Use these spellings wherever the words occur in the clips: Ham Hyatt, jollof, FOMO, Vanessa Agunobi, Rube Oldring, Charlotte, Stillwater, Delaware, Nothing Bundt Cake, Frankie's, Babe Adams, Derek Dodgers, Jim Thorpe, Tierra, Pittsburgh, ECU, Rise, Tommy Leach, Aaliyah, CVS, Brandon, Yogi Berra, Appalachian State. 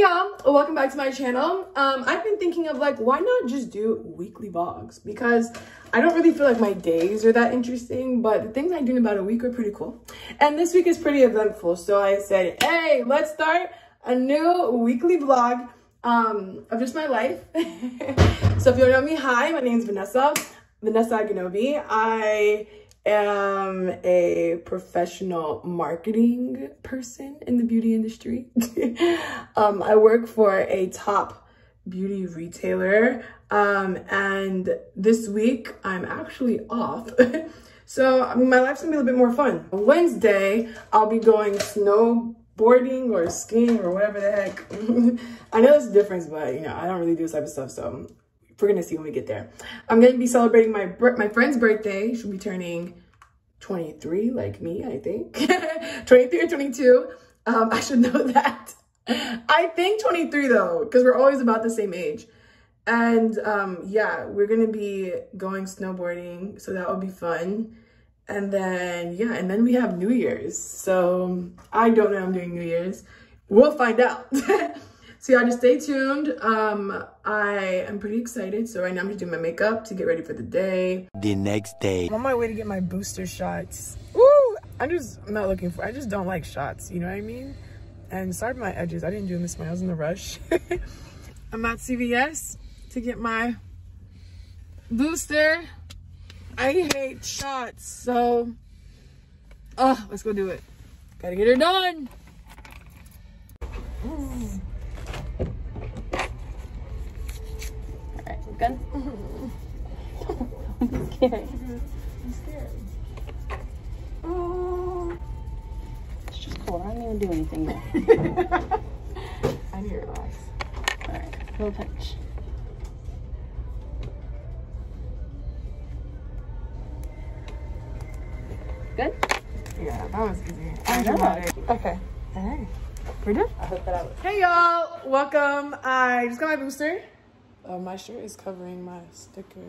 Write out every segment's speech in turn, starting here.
Hey y'all, welcome back to my channel. I've been thinking of like, why not just do weekly vlogs, because I don't really feel like my days are that interesting, but the things I do in about a week are pretty cool, and this week is pretty eventful. So I said, hey, let's start a new weekly vlog of just my life. So if you don't know me, hi, my name is Vanessa Agunobi. I am a professional marketing person in the beauty industry. I work for a top beauty retailer, and this week I'm actually off. So I mean, my life's gonna be a little bit more fun. Wednesday, I'll be going snowboarding or skiing or whatever the heck. I know there's a difference, but you know, I don't really do this type of stuff, so we're gonna see when we get there. I'm gonna be celebrating my friend's birthday. She'll be turning 23, like me, I think. 23 or 22. I should know that. I think 23 though, because we're always about the same age. And yeah, we're gonna be going snowboarding, so that will be fun. And then yeah, and then we have New Year's. So I don't know if I'm doing New Year's. We'll find out. So y'all just stay tuned. I am pretty excited. So right now I'm just doing my makeup to get ready for the day. The next day. I'm on my way to get my booster shots. Woo! I'm not looking for, I just don't like shots. You know what I mean? And sorry for my edges. I didn't do them this morning. I was in the rush. I'm at CVS to get my booster. I hate shots. So, let's go do it. Gotta get her done. Ooh. Good? I'm scared. I'm scared. Oh. It's just cool. I don't even do anything yet. I need to relax. Alright, little pinch. Good? Yeah, that was easy. I know. Okay. Alright. We're done? I hope that I was. Hey y'all! Welcome. I just got my booster. My shirt is covering my sticker.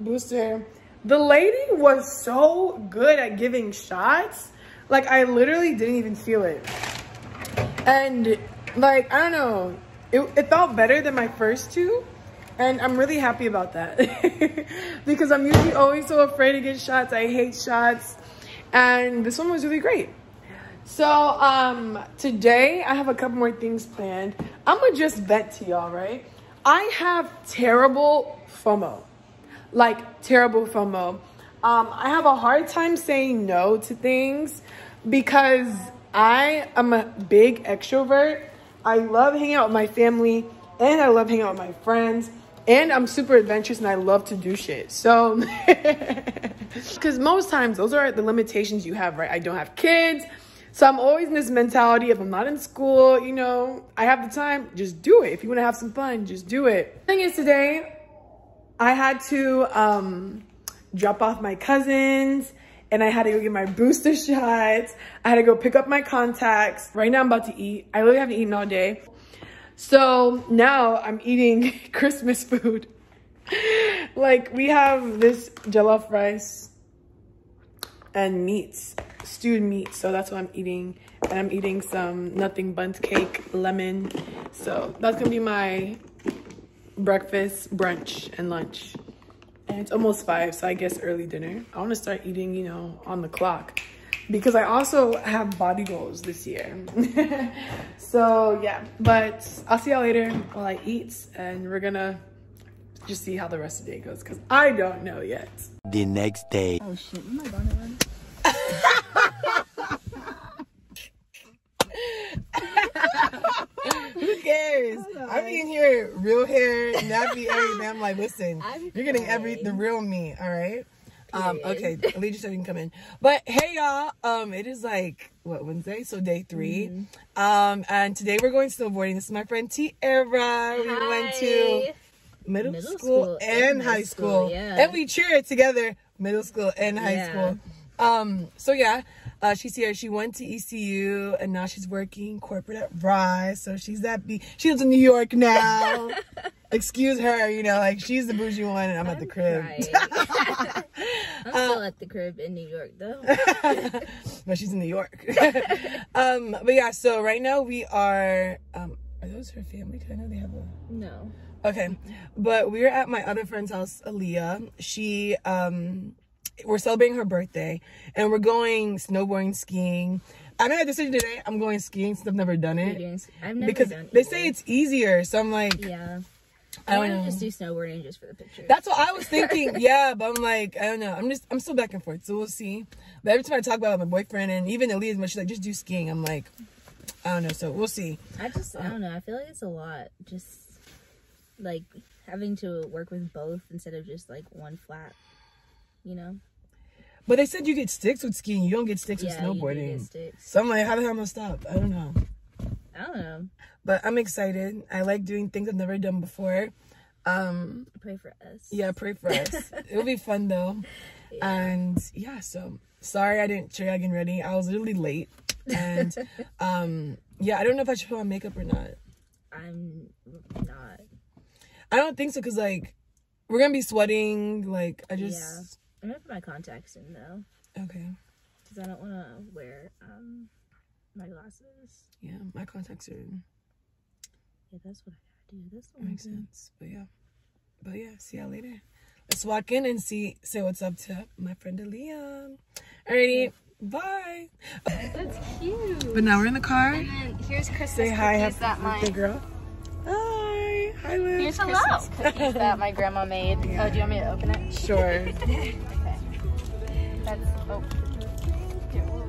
Booster. The lady was so good at giving shots. Like, I literally didn't even feel it. And, like, I don't know. It felt better than my first two. And I'm really happy about that. Because I'm usually always so afraid to get shots. I hate shots. And this one was really great. So, today I have a couple more things planned. I'm going to just vent to y'all, right? I have terrible FOMO, like terrible FOMO. I have a hard time saying no to things because I am a big extrovert. I love hanging out with my family and I love hanging out with my friends, and I'm super adventurous and I love to do shit. So, because most times those are the limitations you have, right? I don't have kids. So I'm always in this mentality of I'm not in school, you know, I have the time, just do it. If you want to have some fun, just do it. The thing is, today I had to drop off my cousins and I had to go get my booster shots. I had to go pick up my contacts. Right now I'm about to eat. I literally haven't eaten all day. So now I'm eating Christmas food. Like, we have this jollof rice and meats. Stewed meat, so that's what I'm eating. And I'm eating some nothing bundt cake, lemon. So that's gonna be my breakfast, brunch, and lunch. And it's almost 5, so I guess early dinner. I want to start eating, you know, on the clock, because I also have body goals this year. So yeah, but I'll see y'all later while I eat, and we're gonna just see how the rest of the day goes, because I don't know yet. The next day. Oh shit, am I gonna run? Who cares? I'm eating here real hair, nappy, everything. I'm like, listen, you're getting the real me, all right? Okay, Aaliyah said you can come in. But hey y'all, it is like, what, Wednesday? So day 3. Mm-hmm. And today we're going snowboarding. This is my friend Tierra. We went to middle school and high school. Yeah. And we cheered together, middle school and high school. So yeah, she's here. She went to ECU and now she's working corporate at Rise. So she's that she lives in New York now. Excuse her, you know, like she's the bougie one and I'm at the crib. I'm still at the crib in New York though. But she's in New York. But yeah, so right now we are Are those her family? Because I know they have a... No. Okay. But we were at my other friend's house, Aaliyah. She, we're celebrating her birthday. And we're going snowboarding, skiing. I made a decision today. I'm going skiing since I've never done it. I've never because done it. They say it's easier. So I'm like... Yeah. I want to just do snowboarding just for the pictures. That's what I was thinking. Yeah, but I'm like, I don't know. I'm still back and forth. So we'll see. But every time I talk about it with my boyfriend and even Aaliyah's much, she's like, just do skiing. I'm like... I don't know, so we'll see. I don't know. I feel like it's a lot, just like having to work with both instead of just like one flat, you know. But they said you get sticks with skiing. You don't get sticks with snowboarding. You do get sticks. So I'm like, how the hell am I gonna stop? I don't know. But I'm excited. I like doing things I've never done before. Pray for us. Yeah, pray for us. It'll be fun though. Yeah. And yeah, so sorry I didn't show you getting ready. I was literally late. And yeah, I don't know if I should put on makeup or not. I don't think so, because like we're gonna be sweating. Like I just I'm gonna put my contacts in though. Okay. Because I don't want to wear my glasses. Yeah, my contacts are in. Yeah, that's what I gotta do. That's what makes sense. But yeah, see y'all later. Let's walk in and say what's up to my friend Aaliyah. Alrighty. Bye. That's cute. But now we're in the car. And then here's Christmas cookies that my girl. Hi. Hi, Liz. Here's Christmas cookies that my grandma made. Yeah. Oh, do you want me to open it? Sure. Okay.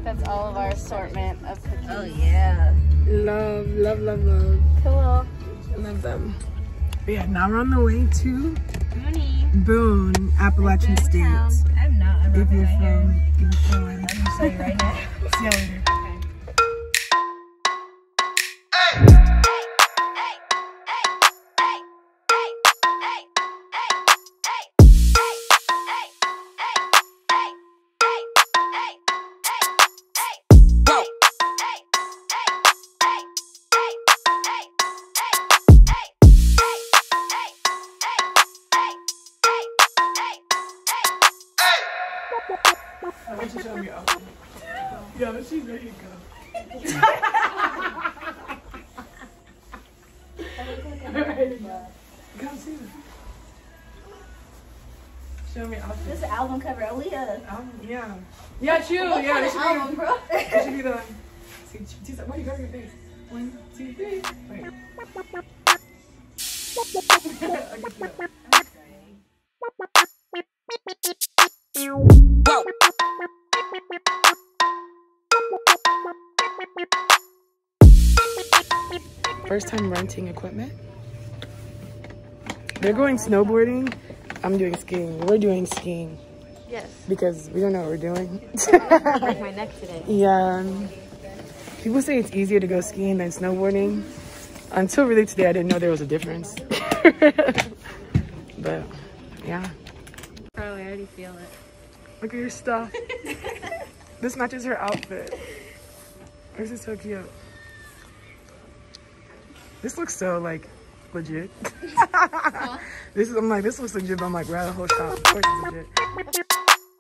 That's all of our assortment of cookies. Oh yeah. Love, love, love, love. Cool. I love them. But yeah, now we're on the way to Boone, Appalachian State. I'm not. I'm if you're from. I'm gonna show you right now. See you later. Yeah, but she's ready to go. Come see her. Show me outfit. This is the album cover, Aaliyah. Yeah. Yeah, true. What kind of album, bro? It should be the one. Why you got your face? 1, 2, 3. Wait. First time renting equipment. They're going snowboarding. I'm doing skiing. We're doing skiing. Yes. Because we don't know what we're doing. I broke my neck today. Yeah. People say it's easier to go skiing than snowboarding. Until really today, I didn't know there was a difference. But yeah. Probably already feel it. Look at your stuff. This matches her outfit. This is so cute. This looks so, like, legit. Huh? I'm like, this looks legit, but I'm like, we're at a whole shop. Of course it's legit.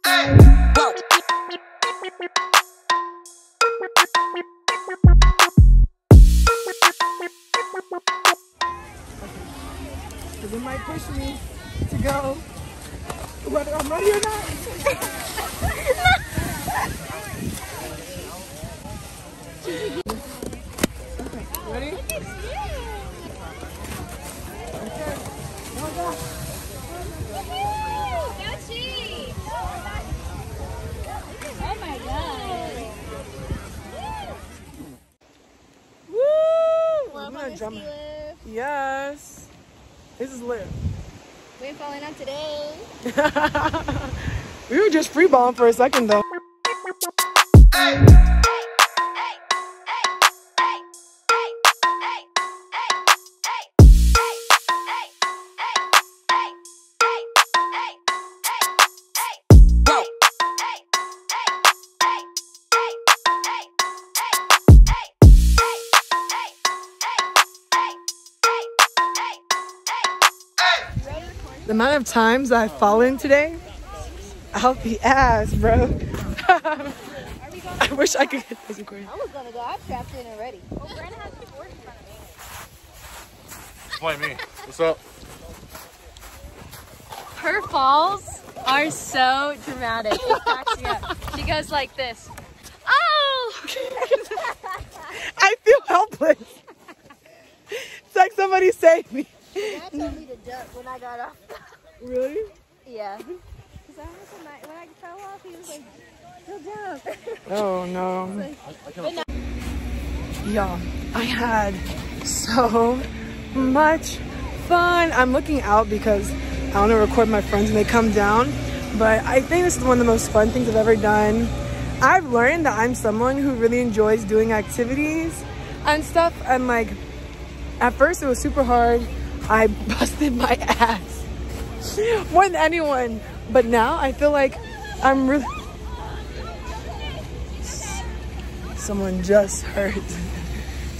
Hey, go. Because it might push me to go, whether I'm ready or not. Okay, ready? Oh my god. Woo! Love on the ski lift. Yes. This is lit. We ain't falling out today. We were just free balling for a second though. Hey. The amount of times that I've fallen today, out the ass, bro. I wish I could get this recording. I was gonna go. I trapped in already. Well, Brandon has a board in front of me. explain me. What's up? Her falls are so dramatic. It cracks me up. She goes like this. Oh! I feel helpless. It's like somebody saved me. Dad told me to duck when I got off. Really? Yeah. Because when I fell off, he was like, he'll duck. Oh, no. Like, y'all, I had so much fun. I'm looking out because I want to record my friends when they come down. But I think this is one of the most fun things I've ever done. I've learned that I'm someone who really enjoys doing activities and stuff. And like, at first it was super hard. I busted my ass more than anyone. But now I feel like I'm really... Someone just hurt.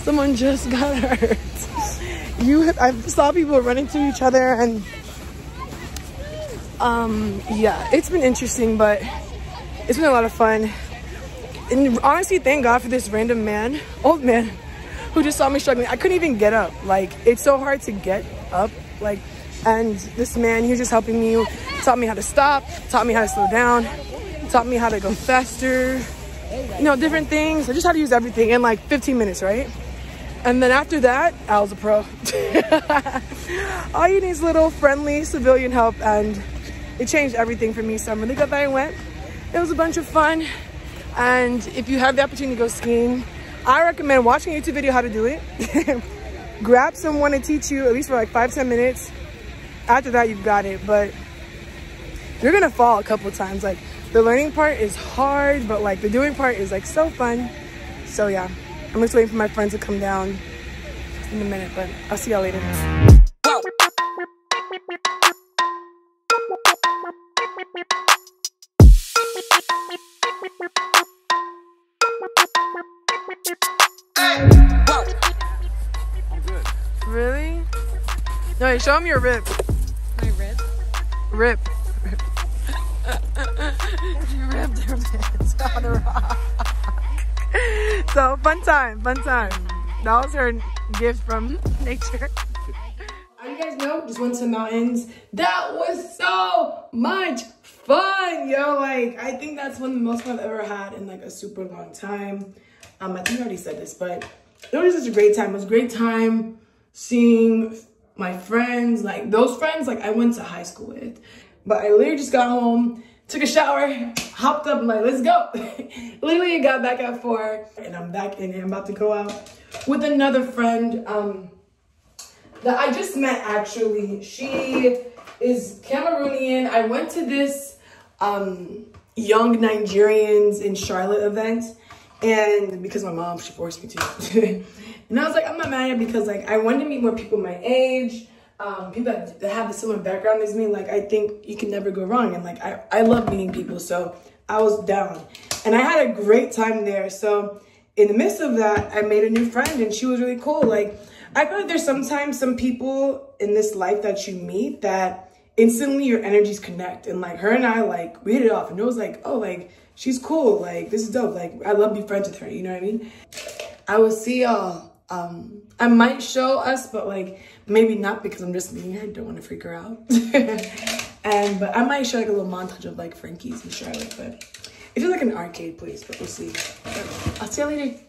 Someone just got hurt. I saw people running to each other and yeah, it's been interesting, but it's been a lot of fun. And honestly, thank God for this random man, old man, who just saw me struggling. I couldn't even get up. Like, it's so hard to get up. Like, and this man, he was just helping me, taught me how to stop, taught me how to slow down, taught me how to go faster. You know, different things. I just had to use everything in like 15 minutes, right? And then after that, I was a pro. All you need is a little friendly civilian help, and it changed everything for me. So I'm really glad that I went. It was a bunch of fun. And if you have the opportunity to go skiing, I recommend watching a YouTube video how to do it. Grab someone to teach you at least for like 5-10 minutes. After that, you've got it. But you're gonna fall a couple times. Like, the learning part is hard, but like the doing part is like so fun. So yeah, I'm just waiting for my friends to come down in a minute, but I'll see y'all later. I'm good. Really? No, wait, show them your rip. My rip? Rip. You ripped her pants on the rock. So fun time. That was her gift from nature. You guys know, just went to the mountains. That was so much fun, yo. Like, I think that's one of the most fun I've ever had in like a super long time. I think I already said this, but it was such a great time. It was a great time seeing my friends, like those friends like I went to high school with. But I literally just got home, took a shower, hopped up, I'm like, let's go. Literally got back at 4 and I'm back in and I'm about to go out with another friend that I just met actually. She is Cameroonian. I went to this Young Nigerians in Charlotte event, and because my mom, she forced me to. And I was like, I'm not mad at it because like I wanted to meet more people my age. People that have a similar background as me, like, I think you can never go wrong. And, like, I love meeting people, so I was down. And I had a great time there. So in the midst of that, I made a new friend, and she was really cool. Like, I feel like there's sometimes some people in this life that you meet that instantly your energies connect. And, like, her and I, like, we hit it off. And it was like, oh, like, she's cool. Like, this is dope. Like, I love being friends with her. You know what I mean? I will see y'all. I might show us, but like maybe not because I'm just being here. I don't want to freak her out. But I might show like a little montage of like Frankie's and Charlotte, but it's just like an arcade place, but we'll see. I'll see you later.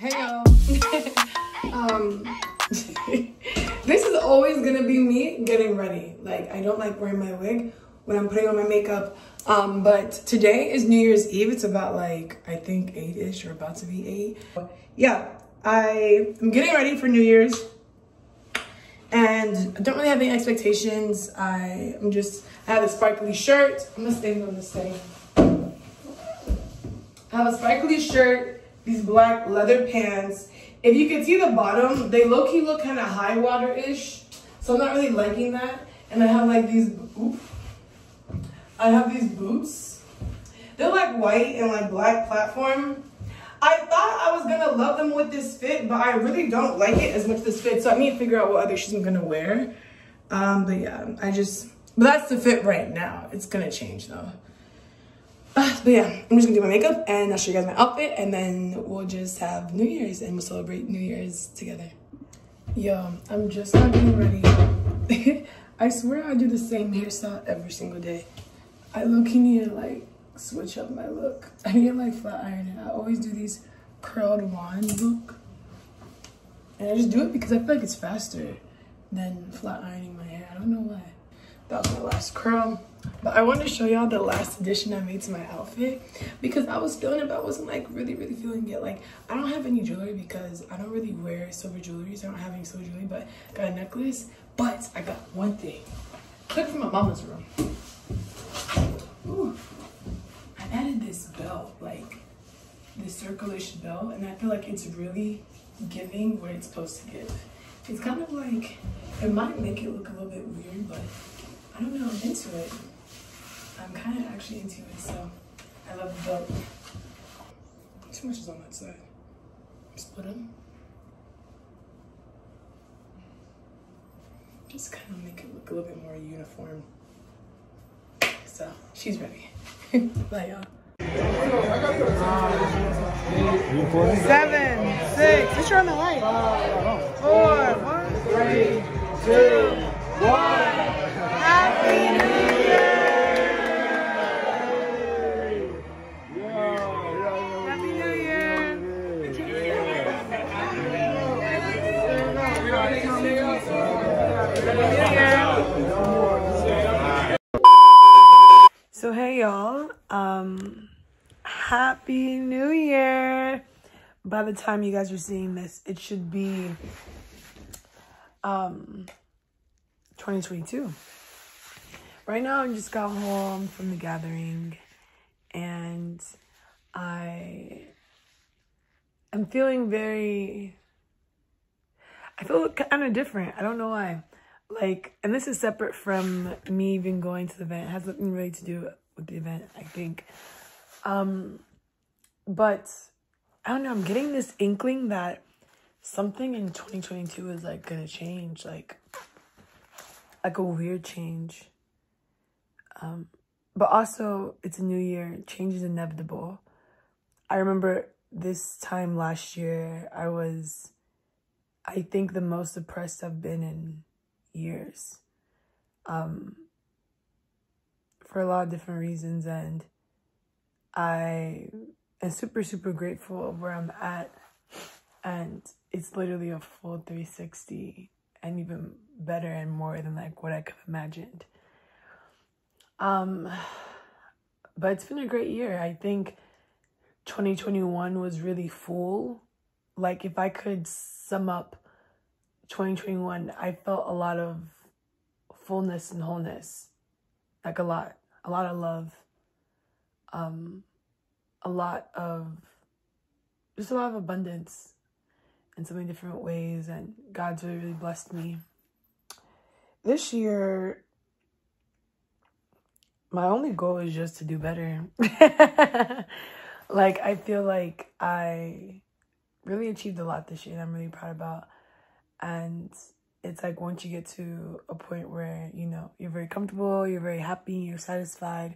Hey y'all. This is always gonna be me getting ready. Like, I don't like wearing my wig when I'm putting on my makeup. But today is New Year's Eve. It's about like, I think 8-ish or about to be 8. But yeah, I am getting ready for New Year's. And I don't really have any expectations. I have a sparkly shirt. I'm gonna stand on this thing. I have a sparkly shirt, these black leather pants. If you can see the bottom, they low-key look kind of high water-ish. So I'm not really liking that. and I have like these, I have these boots. They're like white and like black platform. I thought I was gonna love them with this fit, but I really don't like it as much this fit, so I need to figure out what other shoes I'm gonna wear. But yeah, but that's the fit right now. It's gonna change though. But yeah, I'm just gonna do my makeup and I'll show you guys my outfit, and then we'll just have New Year's and we'll celebrate New Year's together. Yo, I'm just not getting ready. I swear I do the same hairstyle every single day. I low-key need to like switch up my look. I need to like flat iron it. I always do these curled wand look. And I just do it because I feel like it's faster than flat ironing my hair. I don't know why. That was my last curl. But I want to show y'all the last addition I made to my outfit, because I was feeling it, but I wasn't like really feeling it. Like, I don't have any jewelry because I don't really wear silver jewelry, so I don't have any silver jewelry, but I got a necklace. But I got one thing. Click from my mama's room. Ooh. I added this belt, like this circulish belt, and I feel like it's really giving what it's supposed to give. It's kind of like, it might make it look a little bit weird, but I don't know, I'm into it. I'm kind of actually into it, so I love the belt. Too much is on that side. Split them. Just kind of make it look a little bit more uniform. So, she's ready. Bye, y'all. 7, 6, let's turn on the light. 4, 1, 3, 2, 1. Happy New Year! So hey y'all, happy new year. By the time you guys are seeing this, it should be 2022. Right now I just got home from the gathering and I am feeling I feel kind of different. I don't know why. Like, and this is separate from me even going to the event. It has nothing really to do with the event, I think. But I don't know. I'm getting this inkling that something in 2022 is like gonna change, like a weird change. But also, it's a new year. Change is inevitable. I remember this time last year, I think the most depressed I've been in years, for a lot of different reasons, and I am super grateful of where I'm at, and it's literally a full 360 and even better and more than like what I could have imagined. But it's been a great year. I think 2021 was really full. Like, if I could sum up 2021, I felt a lot of fullness and wholeness, like a lot of love, just a lot of abundance in so many different ways, and God's really blessed me. This year, my only goal is just to do better. Like, I feel like I really achieved a lot this year and I'm really proud about. And it's like, once you get to a point where, you know, you're very comfortable, you're very happy, you're satisfied.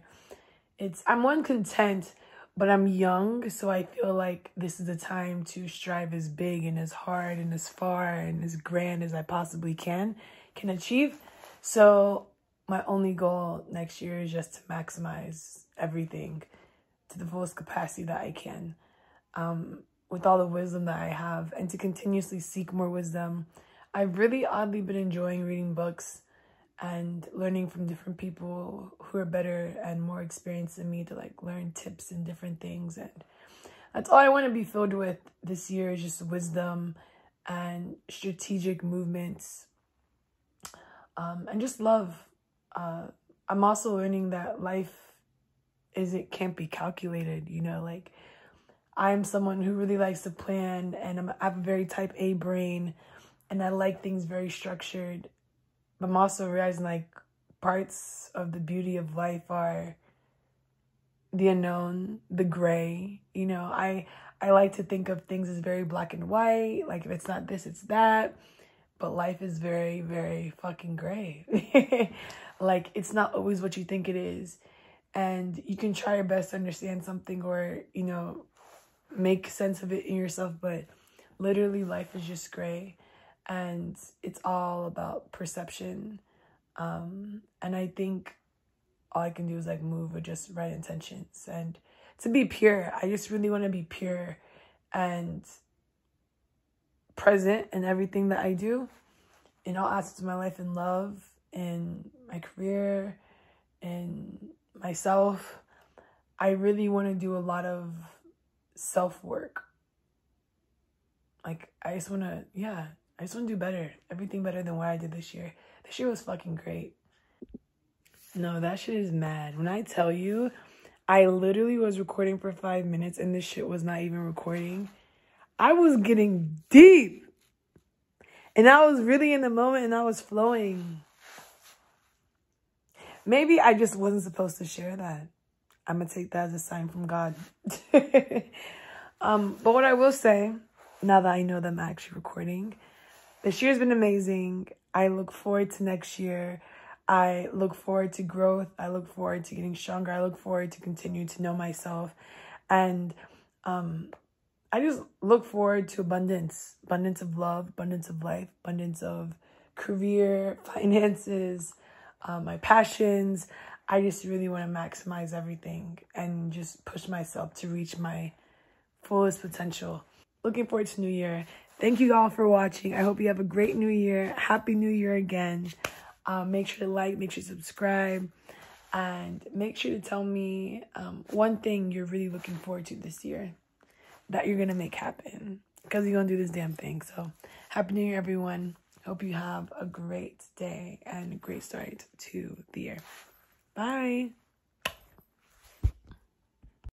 I'm content, but I'm young. So I feel like this is the time to strive as big and as hard and as far and as grand as I possibly can achieve. So my only goal next year is just to maximize everything to the fullest capacity that I can. With all the wisdom that I have, and to continuously seek more wisdom. I've really oddly been enjoying reading books and learning from different people who are better and more experienced than me to like learn tips and different things. And that's all I want to be filled with this year, is just wisdom and strategic movements, and just love. I'm also learning that life can't be calculated, you know, like, I'm someone who really likes to plan, and I have a very type A brain, and I like things very structured. But I'm also realizing, like, parts of the beauty of life are the unknown, the gray. You know, I like to think of things as very black and white. Like, if it's not this, it's that. But life is very, very fucking gray. Like, it's not always what you think it is. And you can try your best to understand something or, you know, make sense of it in yourself. But literally, life is just gray. And it's all about perception. And I think all I can do is, like, move with just right intentions. And to be pure, I just really want to be pure and present in everything that I do, in all aspects of my life, in love, in my career, in myself. I really want to do a lot of self-work. Like, I just want to, yeah, I just want to do better. Everything better than what I did this year. This year was fucking great. No, that shit is mad. When I tell you, I literally was recording for 5 minutes and this shit was not even recording. I was getting deep. And I was really in the moment and I was flowing. Maybe I just wasn't supposed to share that. I'm going to take that as a sign from God. But what I will say, now that I know that I'm actually recording, this year's been amazing. I look forward to next year. I look forward to growth. I look forward to getting stronger. I look forward to continue to know myself. And I just look forward to abundance. Abundance of love, abundance of life, abundance of career, finances, my passions. I just really want to maximize everything and just push myself to reach my fullest potential. Looking forward to New Year. Thank you all for watching. I hope you have a great New Year. Happy New Year again. Make sure to like, make sure to subscribe, and make sure to tell me one thing you're really looking forward to this year that you're going to make happen, because you're going to do this damn thing. So happy New Year, everyone. Hope you have a great day and a great start to the year. Bye.